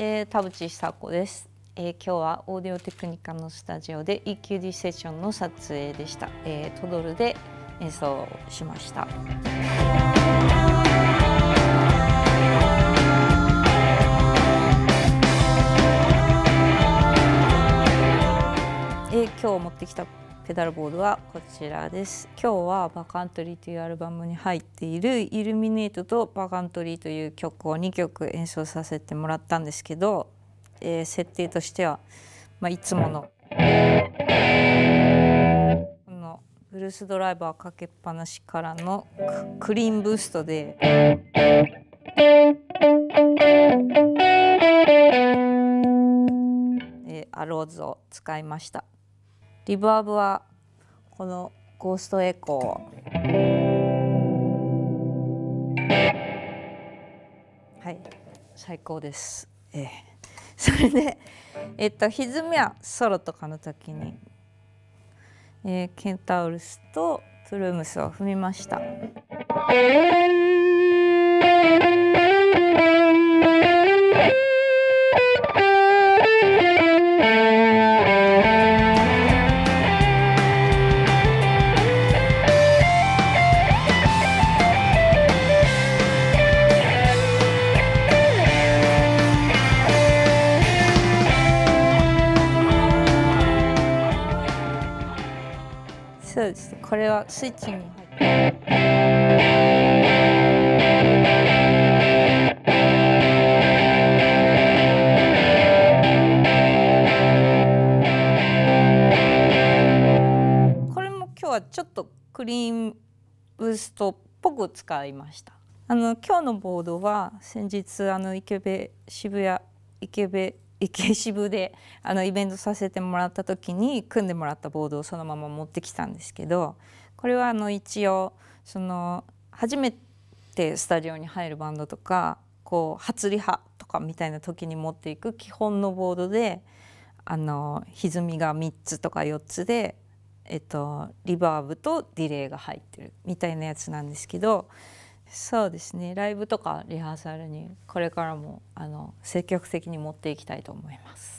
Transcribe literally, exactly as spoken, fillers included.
えー、田淵久子です、えー、今日はオーディオテクニカのスタジオで イーキューディー セッションの撮影でした。えー、トドルで演奏しました。えー、今日持ってきたペダルボードはこちらです。今日はバカントリーというアルバムに入っているイルミネートとバカントリーという曲をにきょく演奏させてもらったんですけど、えー、設定としては、まあ、いつものこのブルースドライバーかけっぱなしからのクリーンブーストでアローズを使いました。リバーブはこのゴーストエコー、はい、最高です、えー、それで、えっと、歪みはソロとかの時に、えー、ケンタウルスとプルームスを踏みました。そうです。これはスイッチに入って、これも今日はちょっとクリーンブーストっぽく使いました。あの今日のボードは先日あの池部渋谷池部池渋であのイベントさせてもらった時に組んでもらったボードをそのまま持ってきたんですけど、これはあの一応その初めてスタジオに入るバンドとかこう初リハとかみたいな時に持っていく基本のボードで、あの歪みがみっつとかよっつで、えっと、リバーブとディレイが入ってるみたいなやつなんですけど。そうですね、ライブとかリハーサルにこれからもあの積極的に持っていきたいと思います。